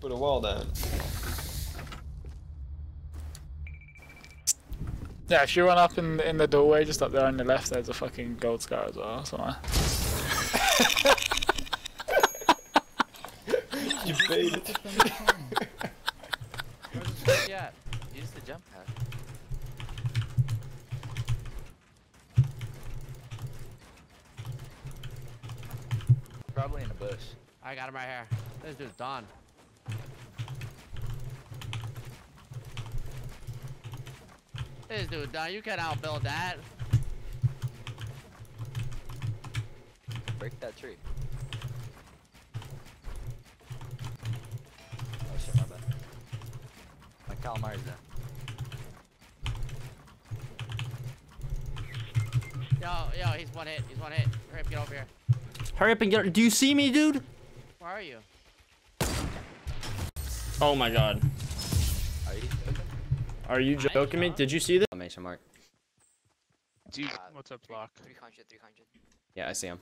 Put a wall down. Yeah, if you run up in the doorway, just up there on the left, there's a fucking gold scar as well, somewhere. You beat it. Where's he at? Use the jump pad. Probably in a bush. I got him right here. This dude's done. This dude done. You can't outbuild that. Break that tree. Oh shit, my bad. My calamari's done. Yo, he's one hit. He's one hit. Hurry up, get over here. Hurry up and get. Do you see me, dude? Where are you? Oh my god. Are you joking? Are you joking me? Did you see this? Exclamation mark. Dude, what's up, Block? 300. Yeah, I see him.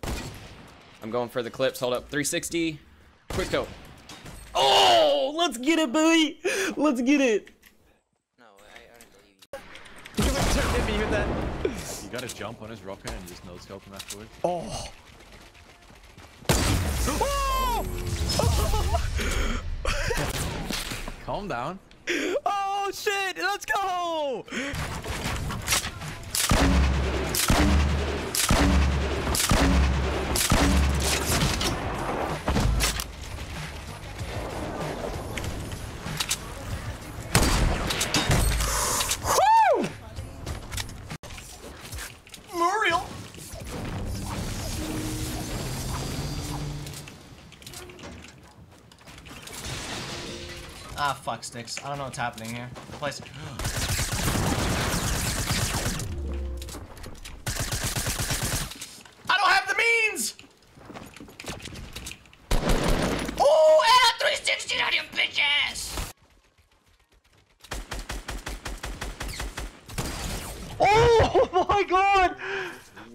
I'm going for the clips. Hold up. 360. Quick go. Oh, let's get it, boy. Let's get it. No, I don't believe you. You with that? You gotta jump on his rocker and just no-scope him afterwards. Oh. Oh! Calm down. Oh shit! Let's go! Ah, fuck sticks. I don't know what's happening here. The place. I don't have the means! Oh, and a 360 on your bitch ass! Oh my god!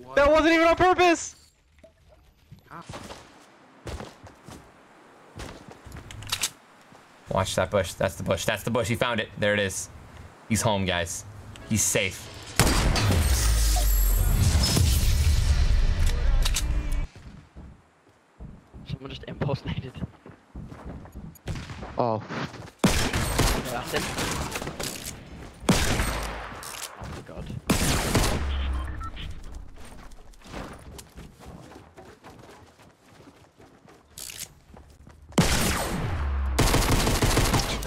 What? That wasn't even on purpose! Watch that bush. That's the bush. That's the bush. He found it. There it is. He's home, guys. He's safe. Someone just impulse naded. Oh. That's it. Oh my god.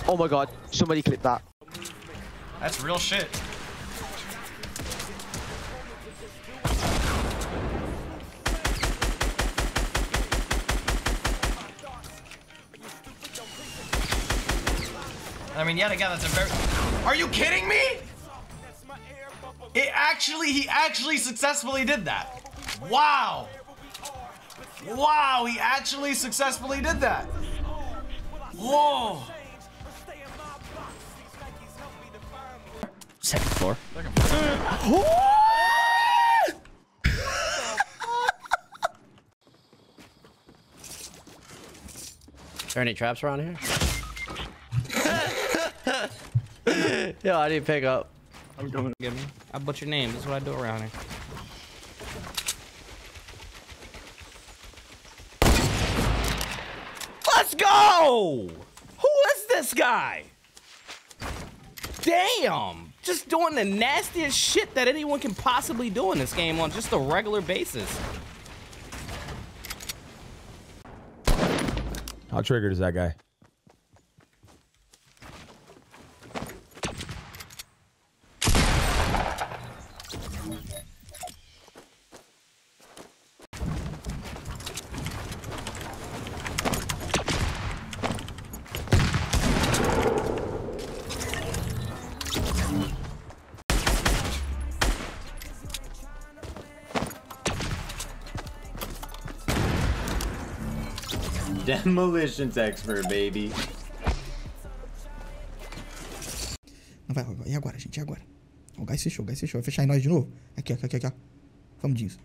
Oh my god, somebody clip that. That's real shit. I mean, yet again, that's a very... Are you kidding me? He actually successfully did that. Wow. Wow, he actually successfully did that. Whoa. Second floor. There any traps around here? Yo, I need to pick up. I'm doing it. I butcher names. That's what I do around here. Let's go! Who is this guy? Damn! Just doing the nastiest shit that anyone can possibly do in this game on just a regular basis. How triggered is that guy? Demolitions expert, baby. Não vai, vai. E agora, gente? E agora? O gás fechou, o gás fechou. Vai fechar em nós de novo? Aqui, ó, aqui, ó. Vamos disso.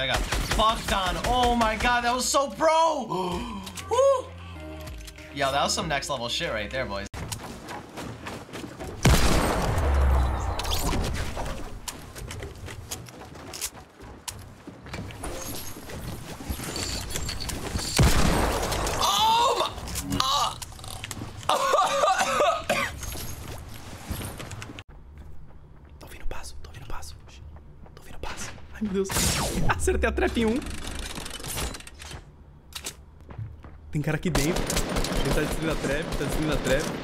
I got fucked on. Oh my god, that was so pro. Woo. Yo, that was some next level shit right there, boys. Ai, meu Deus. Acertei a trap em um. Tem cara aqui dentro. Ele tá destruindo a trap, tá destruindo a trap. Oh.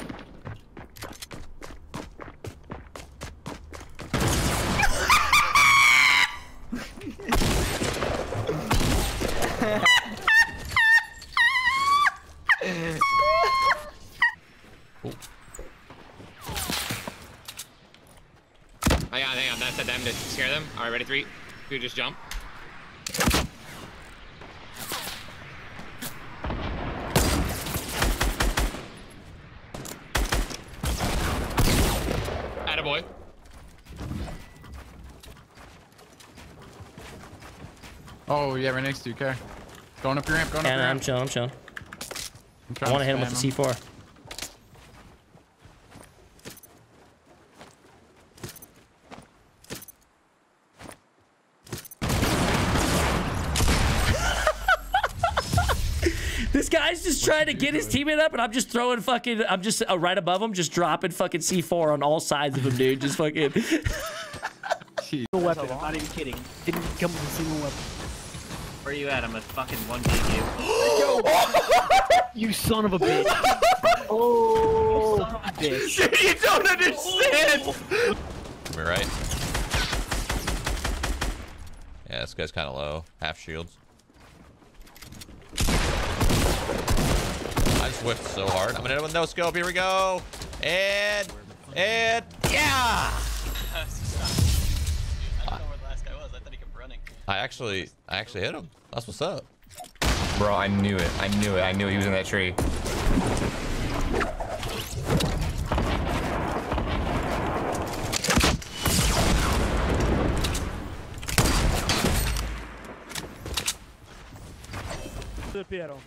Hang on. That's a them to scare them. All right, ready? 3, 2, just jump. Attaboy. Oh, yeah, right next to you, okay. Going up your ramp, going up your ramp. I'm chilling. I want to hit him with the C4. This guy's just trying to get his teammate up, and I'm just throwing fucking... I'm just right above him, just dropping fucking C4 on all sides of him, dude. Just fucking... No weapon, I'm not even kidding. Didn't come with a single weapon. Where are you at? I'm a fucking 1v you. You son of a bitch. Oh, you son of a bitch. Dude, you don't understand. We're right. Yeah, this guy's kind of low. Half shields. I whiffed so hard. I'm gonna end it with no scope. Here we go. And yeah. I don't know where the last guy was. I thought he kept running. I actually hit him. That's what's up. Bro, I knew it. I knew he was in that tree. Piero.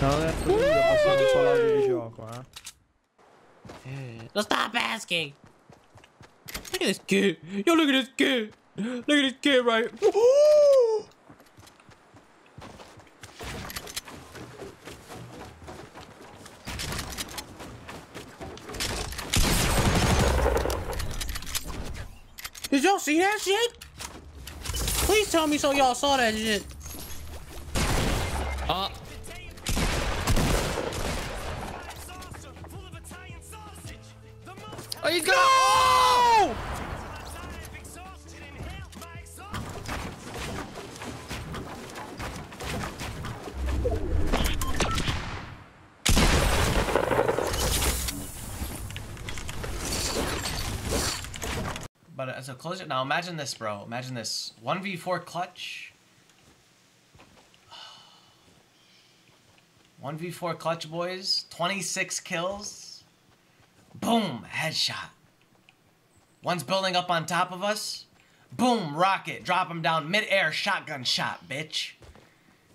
Non è possibile parlare di gioco, eh. Stop asking. Look at this kid. Yo, look at this kid. Look at this kid, right? Ooh. Did y'all see that shit? Please tell me so y'all saw that shit. Oh, you go! No! But as a close it now, imagine this, bro. Imagine this 1v4 clutch. 1v4 clutch, boys. 26 kills. Boom, headshot. One's building up on top of us. Boom, rocket, drop him down mid-air, shotgun shot, bitch.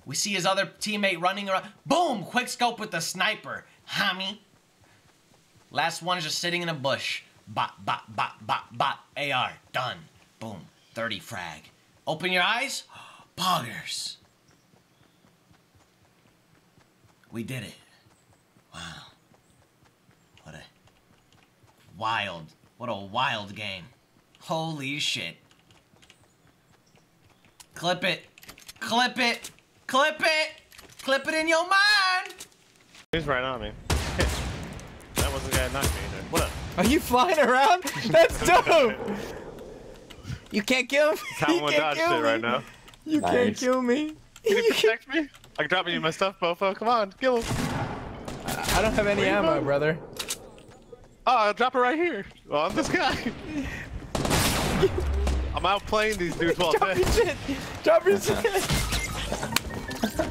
We see his other teammate running around. Boom, quick scope with the sniper, homie. Last one is just sitting in a bush. Bop, bop, bop, bop, bop, AR, done. Boom, 30 frag. Open your eyes, poggers. We did it. Wow. What a wild game. Holy shit. Clip it in your mind. He's right on me. That wasn't the guy that knocked me either. What up? Are you flying around? That's dope. You can't kill me. You can't kill me right now. You can't kill me. Can you protect me? I can drop you my stuff, Bofo. Come on, kill him. I don't have any ammo, brother. Oh, I'll drop it right here. Well, I'm this guy. I'm outplaying these dudes all day. Drop your shit.